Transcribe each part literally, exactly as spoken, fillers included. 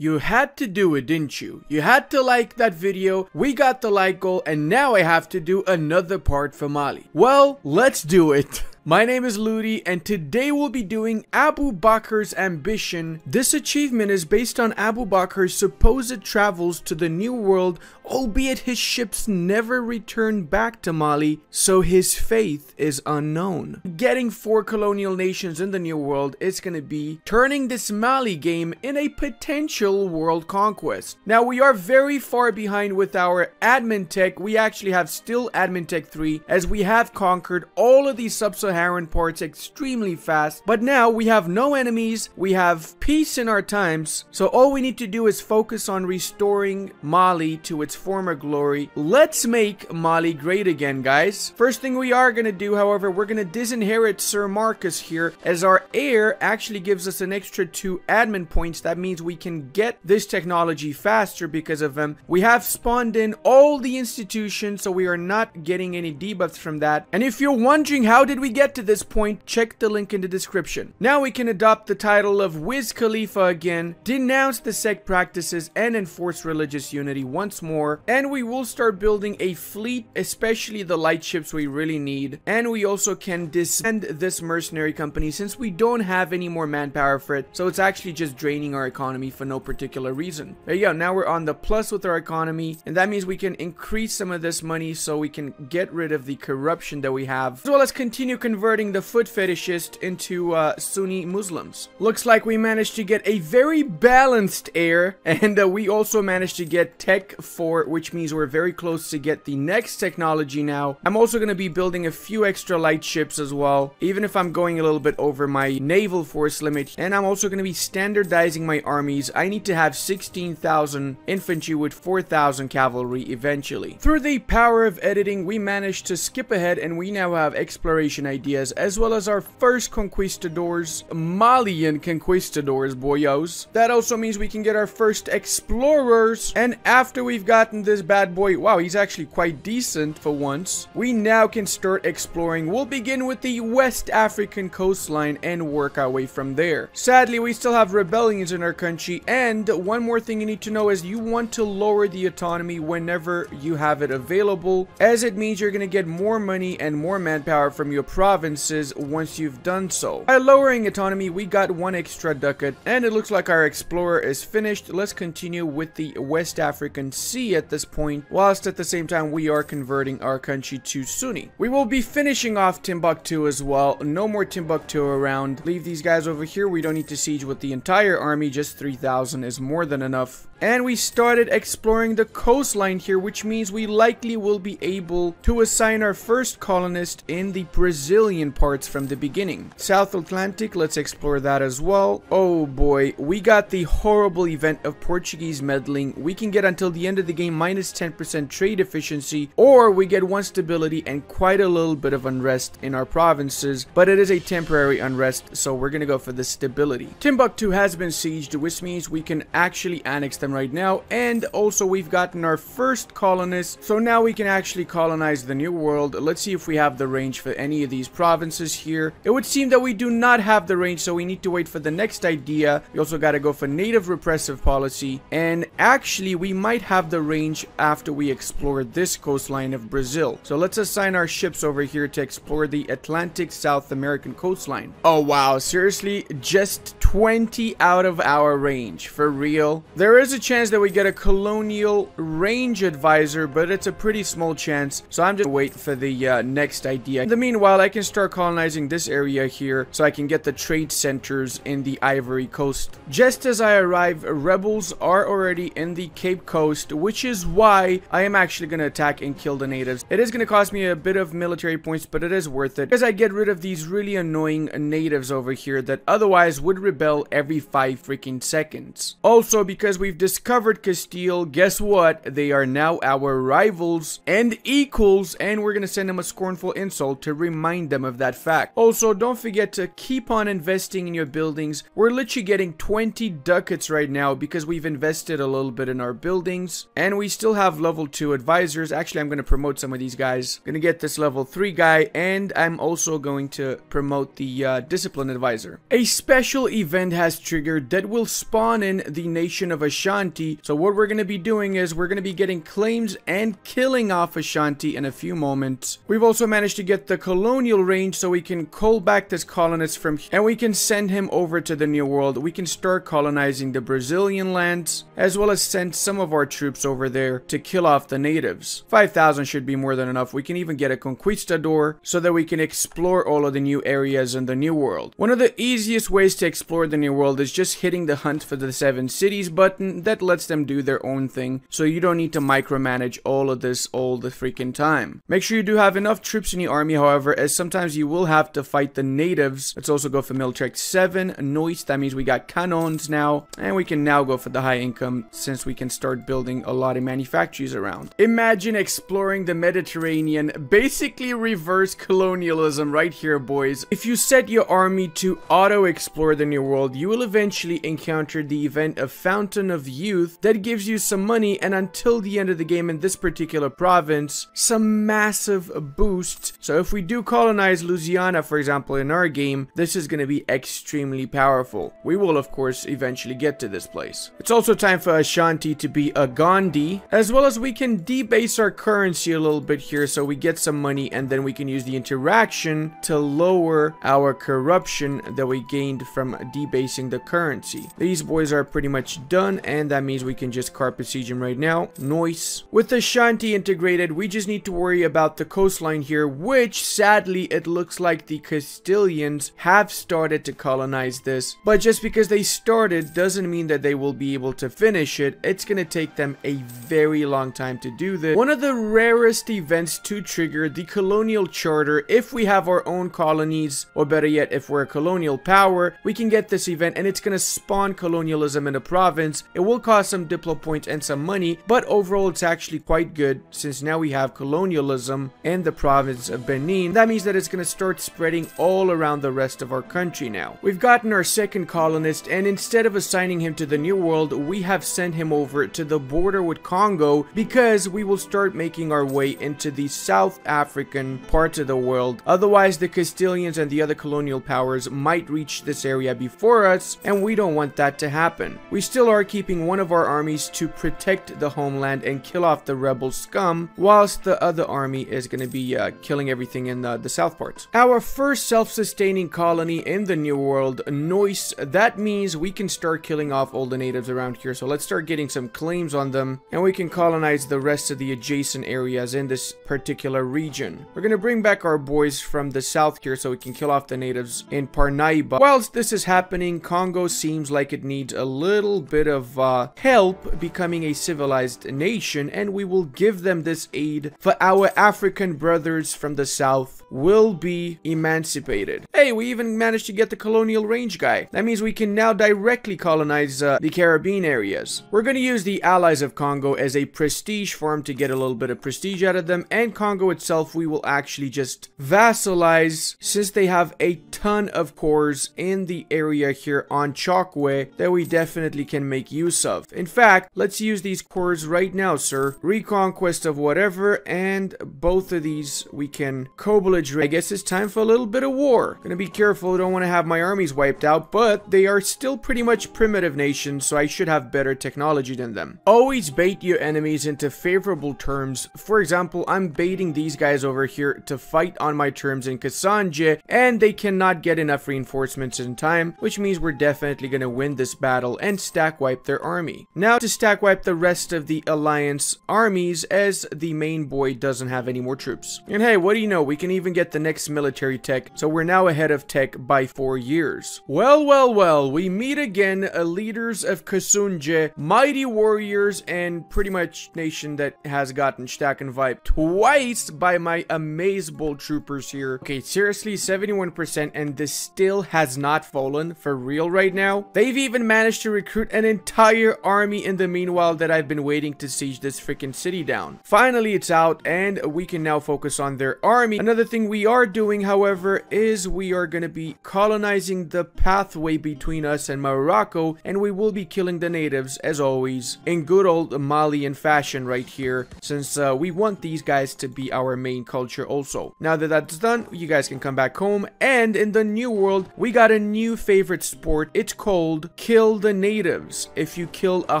You had to do it, didn't you? You had to like that video, we got the like goal, and now I have to do another part for Mali. Well, let's do it. My name is Ludi, and today we'll be doing Abu Bakr's ambition. This achievement is based on Abu Bakr's supposed travels to the New World, albeit his ships never returned back to Mali, so his faith is unknown. Getting four colonial nations in the New World is gonna be turning this Mali game in a potential world conquest. Now, we are very far behind with our admin tech. We actually have still admin tech three, as we have conquered all of these sub-Saharan parts extremely fast, but now we have no enemies, we have peace in our times, so all we need to do is focus on restoring Mali to its former glory. Let's make Mali great again, guys. First thing we are gonna do, however, we're gonna disinherit Sir Marcus here, as our heir actually gives us an extra two admin points. That means we can get this technology faster because of him. We have spawned in all the institutions, so we are not getting any debuffs from that. And if you're wondering how did we get to this point, check the link in the description. Now we can adopt the title of Wiz Khalifa again, denounce the sect practices and enforce religious unity once more, and we will start building a fleet, especially the light ships we really need. And we also can disband this mercenary company since we don't have any more manpower for it, so it's actually just draining our economy for no particular reason. There you go, now we're on the plus with our economy, and that means we can increase some of this money so we can get rid of the corruption that we have, as well as continue converting the foot fetishist into uh, Sunni Muslims. Looks like we managed to get a very balanced heir, and uh, we also managed to get tech four, which means we're very close to get the next technology now. I'm also going to be building a few extra light ships as well, even if I'm going a little bit over my naval force limit, and I'm also going to be standardizing my armies. I need to have sixteen thousand infantry with four thousand cavalry eventually. Through the power of editing, we managed to skip ahead, and we now have exploration ideas, as well as our first conquistadors, Malian conquistadors, boyos. That also means we can get our first explorers, and after we've gotten this bad boy, wow, he's actually quite decent for once, we now can start exploring. We'll begin with the West African coastline and work our way from there. Sadly, we still have rebellions in our country, and one more thing you need to know is you want to lower the autonomy whenever you have it available, as it means you're going to get more money and more manpower from your provinces once you've done so. By lowering autonomy, we got one extra ducat, and it looks like our explorer is finished. Let's continue with the West African Sea at this point, whilst at the same time we are converting our country to Sunni. We will be finishing off Timbuktu as well. No more Timbuktu around. Leave these guys over here. We don't need to siege with the entire army. Just three thousand is more than enough. And we started exploring the coastline here, which means we likely will be able to assign our first colonist in the Brazilian parts from the beginning. South Atlantic, let's explore that as well. Oh boy, we got the horrible event of Portuguese meddling. We can get until the end of the game minus ten percent trade efficiency, or we get one stability and quite a little bit of unrest in our provinces, but it is a temporary unrest, so we're gonna go for the stability. Timbuktu has been sieged, which means we can actually annex them right now, and also we've gotten our first colonist, so now we can actually colonize the New World. Let's see if we have the range for any of these provinces here. It would seem that we do not have the range, so we need to wait for the next idea. We also got to go for native repressive policy, and actually we might have the range after we explore this coastline of Brazil. So let's assign our ships over here to explore the Atlantic South American coastline. Oh wow, seriously, just twenty out of our range, for real? There is a chance that we get a colonial range advisor, but it's a pretty small chance, so I'm just gonna wait for the uh, next idea. In the meanwhile, I can start colonizing this area here so I can get the trade centers in the Ivory Coast. Just as I arrive, rebels are already in the Cape Coast, which is why I am actually gonna attack and kill the natives. It is gonna cost me a bit of military points, but it is worth it as I get rid of these really annoying natives over here that otherwise would rebel every five freaking seconds. Also, because we've discovered Castile, guess what? They are now our rivals and equals, and we're gonna send them a scornful insult to remind remind them of that fact. Also, don't forget to keep on investing in your buildings. We're literally getting twenty ducats right now because we've invested a little bit in our buildings, and we still have level two advisors. Actually, I'm going to promote some of these guys. Gonna get this level three guy, and I'm also going to promote the uh, discipline advisor. A special event has triggered that will spawn in the nation of Ashanti. So what we're going to be doing is we're going to be getting claims and killing off Ashanti in a few moments. We've also managed to get the colonial range, so we can call back this colonist from here, and we can send him over to the New World. We can start colonizing the Brazilian lands, as well as send some of our troops over there to kill off the natives. five thousand should be more than enough. We can even get a conquistador so that we can explore all of the new areas in the New World. One of the easiest ways to explore the New World is just hitting the hunt for the seven cities button. That lets them do their own thing, so you don't need to micromanage all of this all the freaking time. Make sure you do have enough troops in your army, however, as sometimes you will have to fight the natives. Let's also go for military seven noise. That means we got cannons now, and we can now go for the high income since we can start building a lot of manufactories around. Imagine exploring the Mediterranean, basically reverse colonialism right here, boys. If you set your army to auto explore the New World, you will eventually encounter the event of Fountain of Youth that gives you some money, and until the end of the game in this particular province, some massive boosts. So if we do colonize Louisiana, for example, in our game, this is going to be extremely powerful. We will of course eventually get to this place. It's also time for Ashanti to be a Gandhi, as well as we can debase our currency a little bit here so we get some money, and then we can use the interaction to lower our corruption that we gained from debasing the currency. These boys are pretty much done, and that means we can just carpet siege him right now. Nice. With Ashanti integrated, we just need to worry about the coastline here, which sadly it looks like the Castilians have started to colonize this, but just because they started doesn't mean that they will be able to finish it. It's gonna take them a very long time to do this. One of the rarest events to trigger the colonial charter, if we have our own colonies, or better yet, if we're a colonial power, we can get this event, and it's gonna spawn colonialism in a province. It will cost some diplo points and some money, but overall it's actually quite good since now we have colonialism in the province of Benin. That means that it's gonna start spreading all around the rest of our country now. We've gotten our second colonist, and instead of assigning him to the New World, we have sent him over to the border with Congo, because we will start making our way into the South African part of the world. Otherwise, the Castilians and the other colonial powers might reach this area before us, and we don't want that to happen. We still are keeping one of our armies to protect the homeland and kill off the rebel scum, whilst the other army is going to be uh, killing everything in the, the south part. Our first self-sustaining colony in the New World, Noise. That means we can start killing off all the natives around here, so let's start getting some claims on them, and we can colonize the rest of the adjacent areas in this particular region. We're going to bring back our boys from the south here so we can kill off the natives in Parnaiba. Whilst this is happening, Congo seems like it needs a little bit of uh, help becoming a civilized nation, and we will give them this aid, for our African brothers from the south will be emancipated. Hey, we even managed to get the colonial range guy. That means we can now directly colonize uh, the Caribbean areas. We're going to use the allies of Congo as a prestige farm to get a little bit of prestige out of them, and Congo itself we will actually just vassalize, since they have a ton of cores in the area here on Chokwe that we definitely can make use of. In fact, let's use these cores right now, sir. Reconquest of whatever, and both of these we can co-belligerate. I guess it's time for a little bit of war. Gonna be careful, I don't want to have my armies wiped out, but they are still pretty much primitive nations, so I should have better technology than them. Always bait your enemies into favorable terms. For example, I'm baiting these guys over here to fight on my terms in Kasanje, and they cannot get enough reinforcements in time, which means we're definitely gonna win this battle and stack wipe their army. Now to stack wipe the rest of the alliance armies, as the main boy doesn't have any more troops. And hey, what do you know, we can even get the next military tech, so we're now ahead of tech by four years. Well, well, well, we meet again, uh, leaders of Kasanje, mighty warriors, and pretty much nation that has gotten stack and vibe twice by my Amazebull troopers here. Okay, seriously, seventy-one percent, and this still has not fallen, for real right now. They've even managed to recruit an entire army in the meanwhile that I've been waiting to siege this freaking city down. Finally, it's out, and we can now focus on their army. Another thing thing we are doing, however, is we are going to be colonizing the pathway between us and Morocco, and we will be killing the natives, as always, in good old Malian fashion right here, since uh, we want these guys to be our main culture also. Now that that's done, you guys can come back home, and in the new world, we got a new favorite sport. It's called Kill the Natives. If you kill a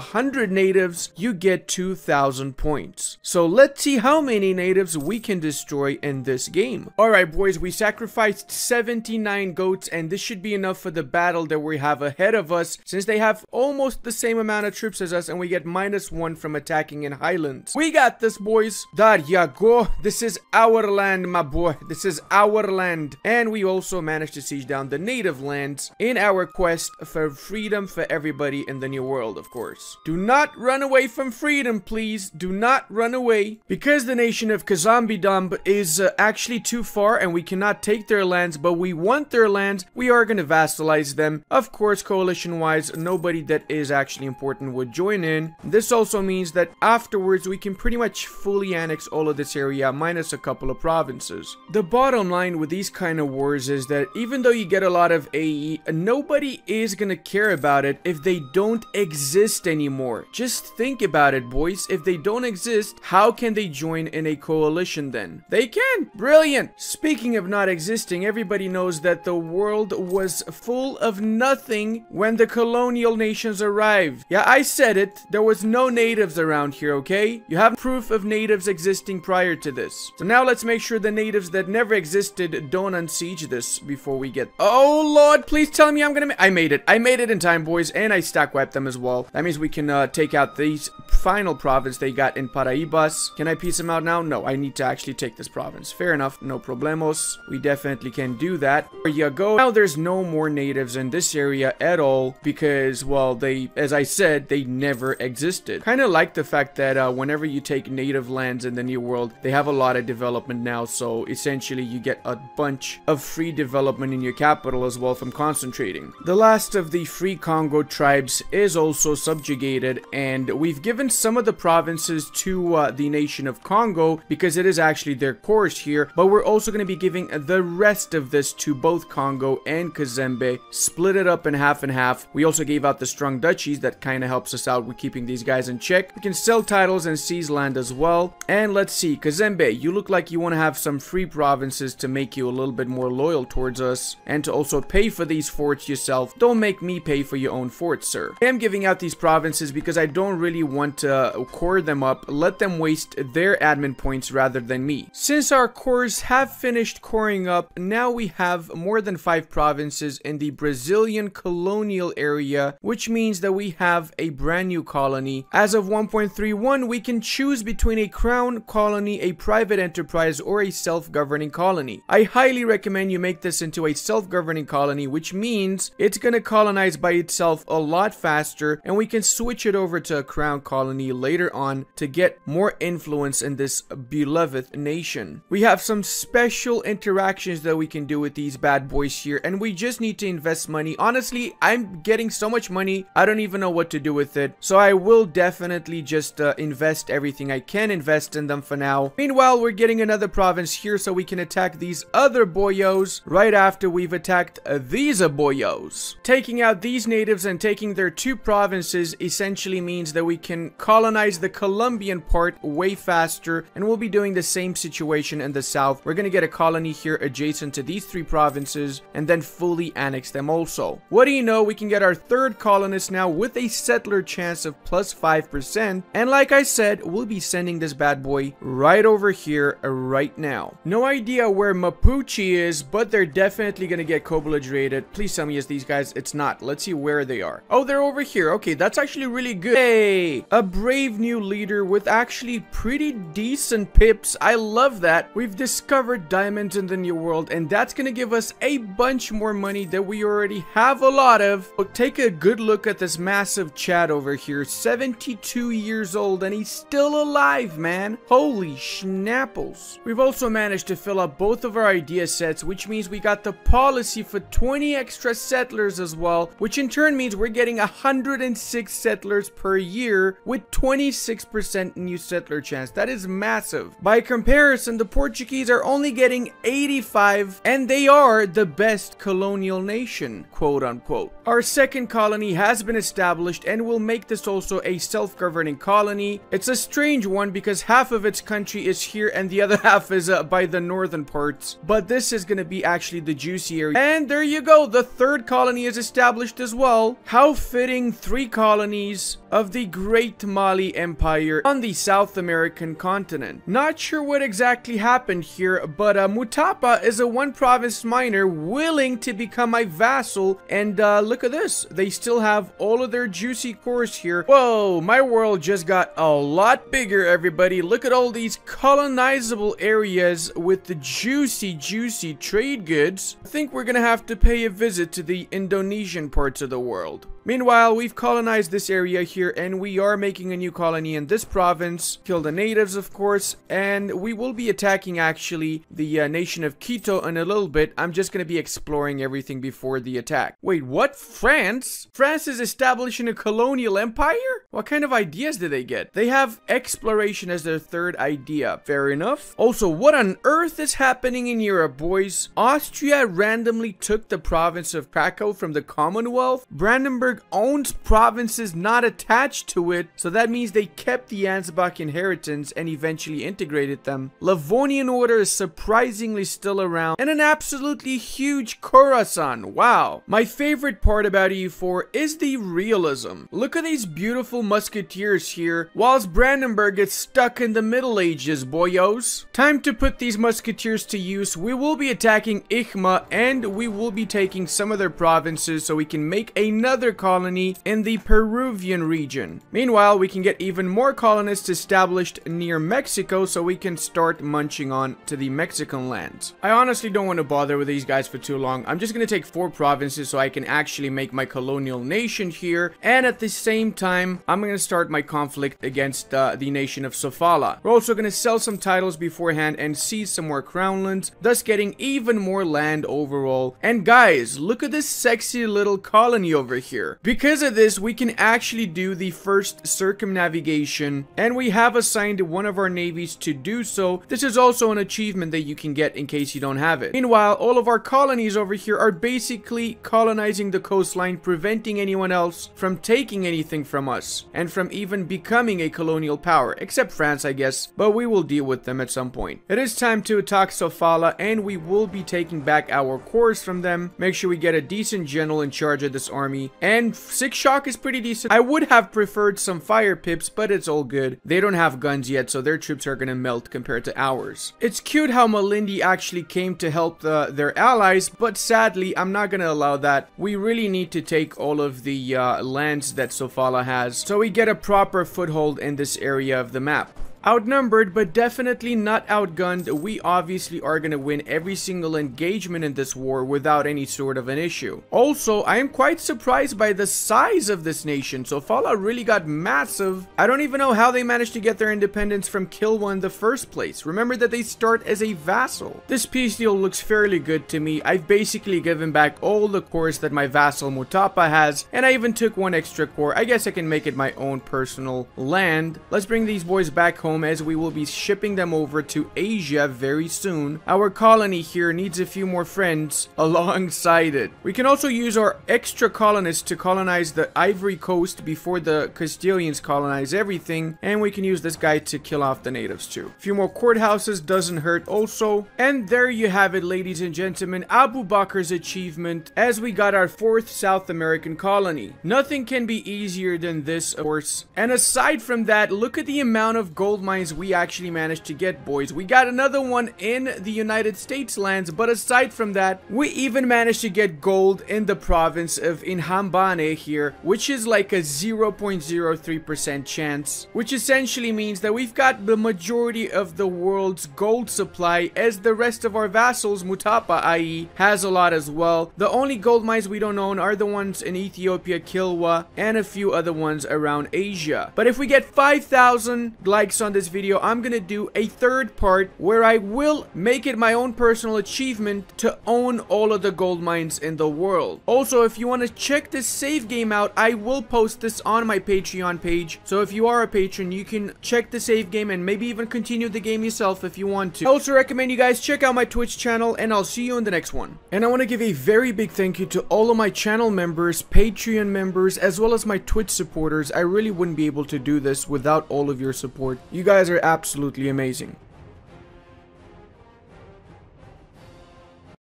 hundred natives, you get two thousand points. So let's see how many natives we can destroy in this game. Alright boys, we sacrificed seventy-nine goats, and this should be enough for the battle that we have ahead of us, since they have almost the same amount of troops as us, and we get minus one from attacking in highlands. We got this, boys. Dar Yago, this is our land, my boy. This is our land. And we also managed to siege down the native lands in our quest for freedom for everybody in the new world, of course. Do not run away from freedom, please. Do not run away. Because the nation of Kazambidamb is uh, actually too far and we cannot take their lands, but we want their lands, we are going to vassalize them. Of course, coalition-wise, nobody that is actually important would join in. This also means that afterwards, we can pretty much fully annex all of this area, minus a couple of provinces. The bottom line with these kind of wars is that even though you get a lot of A E, nobody is going to care about it if they don't exist anymore. Just think about it, boys. If they don't exist, how can they join in a coalition then? They can! Brilliant! Speaking of not existing, everybody knows that the world was full of nothing when the colonial nations arrived. Yeah, I said it. There was no natives around here, okay? You have proof of natives existing prior to this. So now let's make sure the natives that never existed don't unsiege this before we get... Oh, Lord, please tell me I'm gonna... Ma I made it. I made it in time, boys, and I stack wiped them as well. That means we can uh, take out these final province they got in Parnaibas. Can I piece them out now? No, I need to actually take this province. Fair enough. No problemos. We definitely can do that. There you go. Now there's no more natives in this area at all because, well, they, as I said, they never existed. Kind of like the fact that uh, whenever you take native lands in the new world, they have a lot of development now. So essentially you get a bunch of free development in your capital as well from concentrating. The last of the free Congo tribes is also subjugated, and we've given some of the provinces to uh, the nation of Congo because it is actually their course here, but we're also going to be giving the rest of this to both Congo and Kazembe, split it up in half and half. We also gave out the strong duchies. That kind of helps us out with keeping these guys in check. We can sell titles and seize land as well. And let's see, Kazembe, you look like you want to have some free provinces to make you a little bit more loyal towards us and to also pay for these forts yourself. Don't make me pay for your own forts, sir. I am giving out these provinces because I don't really want to core them up. Let them waste their admin points rather than me. Since our cores have finished coring up, now we have more than five provinces in the Brazilian colonial area, which means that we have a brand new colony. As of one point three one, we can choose between a crown colony, a private enterprise, or a self-governing colony. I highly recommend you make this into a self-governing colony, which means it's going to colonize by itself a lot faster, and we can switch it over to a crown colony later on to get more influence in this beloved nation. We have some special interactions that we can do with these bad boys here, and we just need to invest money. Honestly, I'm getting so much money, I don't even know what to do with it, so I will definitely just uh, invest everything I can invest in them for now. Meanwhile, we're getting another province here so we can attack these other boyos right after we've attacked uh, these boyos. Taking out these natives and taking their two provinces essentially means that we can colonize the Colombian part way faster, and we'll be doing the same situation in the south. We're gonna get a colony here adjacent to these three provinces and then fully annex them also. What do you know, we can get our third colonist now with a settler chance of plus five percent, and like I said, we'll be sending this bad boy right over here right now. No idea where Mapuche is, but they're definitely gonna get co-belligerated. Please tell me it's these guys. It's not. Let's see where they are. Oh, they're over here. Okay, that's actually really good. Hey, a brave new leader with actually pretty decent pips. I love that. We've discovered diamonds in the new world, and that's gonna give us a bunch more money that we already have a lot of. But take a good look at this massive Chad over here. seventy-two years old, and he's still alive, man. Holy schnapples. We've also managed to fill up both of our idea sets, which means we got the policy for twenty extra settlers as well, which in turn means we're getting one hundred six settlers per year with twenty-six percent new settler chance. That is massive. By comparison, the Portuguese are only getting eighty-five, and they are the best colonial nation, quote unquote. Our second colony has been established and will make this also a self-governing colony. It's a strange one because half of its country is here and the other half is uh, by the northern parts, but this is going to be actually the juicy area. And there you go, the third colony is established as well. How fitting, three colonies of the Great Mali Empire on the South American continent. Not sure what exactly happened here, but uh, Mutapa is a one province minor willing to become my vassal, and uh, look at this, they still have all of their juicy cores here. Whoa, my world just got a lot bigger, everybody. Look at all these colonizable areas with the juicy juicy trade goods. I think we're gonna have to pay a visit to the Indonesian parts of the world. Meanwhile, we've colonized this area here, and we are making a new colony in this province. Kill the natives, of course, and we will be attacking, actually, the uh, nation of Quito in a little bit. I'm just going to be exploring everything before the attack. Wait, what? France? France is establishing a colonial empire? What kind of ideas do they get? They have exploration as their third idea. Fair enough. Also, what on earth is happening in Europe, boys? Austria randomly took the province of Krakow from the Commonwealth. Brandenburg owns provinces not attached to it, so that means they kept the Ansbach inheritance and eventually integrated them. Livonian order is surprisingly still around, and an absolutely huge Khorasan. Wow. My favorite part about E U four is the realism. Look at these beautiful musketeers here, whilst Brandenburg gets stuck in the Middle Ages, boyos. Time to put these musketeers to use. We will be attacking Ichma, and we will be taking some of their provinces so we can make another colony in the Peruvian region. Meanwhile, we can get even more colonists established near Mexico so we can start munching on to the Mexican lands. I honestly don't want to bother with these guys for too long. I'm just going to take four provinces so I can actually make my colonial nation here, and at the same time, I'm going to start my conflict against uh, the nation of Sofala. We're also going to sell some titles beforehand and seize some more crownlands, thus getting even more land overall. And guys, look at this sexy little colony over here. Because of this, we can actually do the first circumnavigation, and we have assigned one of our navies to do so. This is also an achievement that you can get in case you don't have it. Meanwhile, all of our colonies over here are basically colonizing the coastline, preventing anyone else from taking anything from us, and from even becoming a colonial power, except France, I guess, but we will deal with them at some point. It is time to attack Sofala, and we will be taking back our cores from them. Make sure we get a decent general in charge of this army, and And six shock is pretty decent. I would have preferred some fire pips, but it's all good. They don't have guns yet, so their troops are gonna melt compared to ours. It's cute how Malindi actually came to help the, their allies, but sadly, I'm not gonna allow that. We really need to take all of the uh, lands that Sofala has, so we get a proper foothold in this area of the map. Outnumbered, but definitely not outgunned, we obviously are going to win every single engagement in this war without any sort of an issue. Also, I am quite surprised by the size of this nation. Sofala really got massive. I don't even know how they managed to get their independence from Kilwa in the first place. Remember that they start as a vassal. This peace deal looks fairly good to me. I've basically given back all the cores that my vassal Mutapa has, and I even took one extra core. I guess I can make it my own personal land. Let's bring these boys back home, as we will be shipping them over to Asia very soon. Our colony here needs a few more friends alongside it. We can also use our extra colonists to colonize the Ivory Coast before the Castilians colonize everything, and we can use this guy to kill off the natives too. A few more courthouses doesn't hurt also. And there you have it, ladies and gentlemen, Abu Bakr's achievement, as we got our fourth South American colony. Nothing can be easier than this, of course. And aside from that, look at the amount of gold mines we actually managed to get, boys. We got another one in the United States lands, but aside from that, we even managed to get gold in the province of Inhambane here, which is like a zero point zero three percent chance, which essentially means that we've got the majority of the world's gold supply, as the rest of our vassals, Mutapa that is, has a lot as well. The only gold mines we don't own are the ones in Ethiopia, Kilwa, and a few other ones around Asia. But if we get five thousand likes on on this video, I'm gonna do a third part where I will make it my own personal achievement to own all of the gold mines in the world. Also, if you want to check this save game out, I will post this on my Patreon page, so if you are a patron, you can check the save game and maybe even continue the game yourself if you want to. I also recommend you guys check out my Twitch channel, and I'll see you in the next one. And I want to give a very big thank you to all of my channel members, Patreon members, as well as my Twitch supporters. I really wouldn't be able to do this without all of your support. You guys are absolutely amazing.